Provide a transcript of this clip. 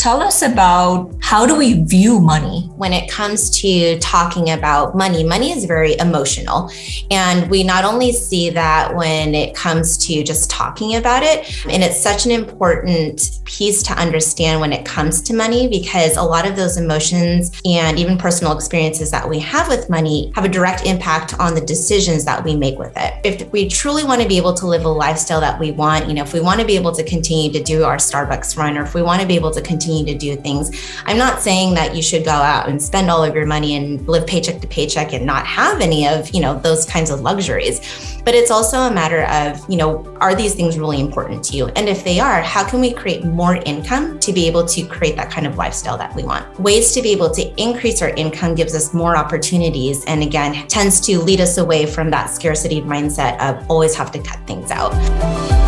Tell us about how do we view money? When it comes to talking about money is very emotional. And we not only see that when it comes to just talking about it, and it's such an important piece to understand when it comes to money, because a lot of those emotions and even personal experiences that we have with money have a direct impact on the decisions that we make with it. If we truly want to be able to live a lifestyle that we want, if we want to be able to continue to do our Starbucks run, or if we want to be able to continue to do things. I'm not saying that you should go out and spend all of your money and live paycheck to paycheck and not have any of, those kinds of luxuries. But it's also a matter of, are these things really important to you? And if they are, how can we create more income to be able to create that kind of lifestyle that we want? Ways to be able to increase our income gives us more opportunities. And again, tends to lead us away from that scarcity mindset of always have to cut things out.